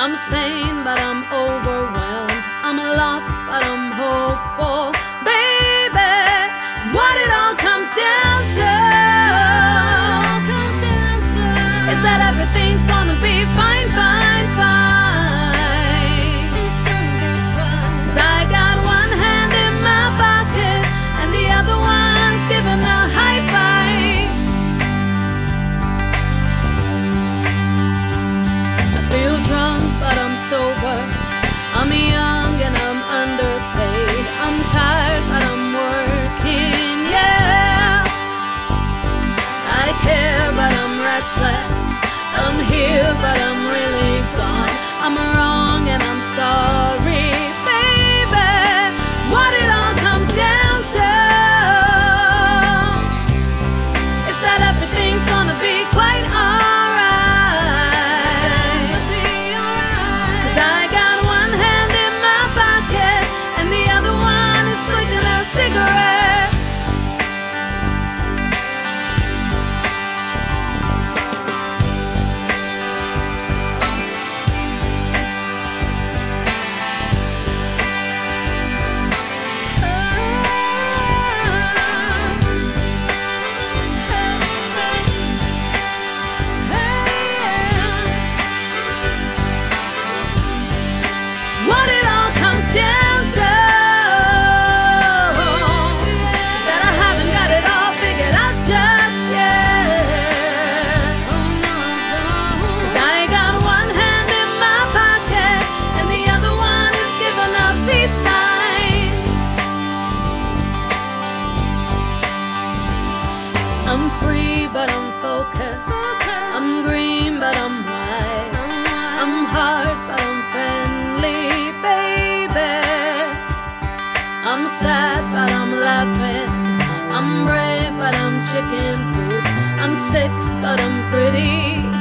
I'm sane, but I'm overwhelmed. I'm lost, but I'm hopeful, baby. And what it all comes down to is that everything's gonna be fine, fine, fine. Cause I got one hand in my pocket and the other one's giving a high five. I feel drunk, but I'm sober. I'm young and I'm underpaid. I'm tired, but I'm working, yeah. I care, but I'm restless. I'm here, but I'm really gone. I'm wrong and I'm sorry, baby. What it all comes down to is that everything's gonna be quite alright. Cause I got one hand in my pocket and the other one is flicking a cigarette. I'm free, but I'm focused. I'm green, but I'm wise. I'm hard, but I'm friendly, baby. I'm sad, but I'm laughing. I'm brave, but I'm chicken poop. I'm sick, but I'm pretty.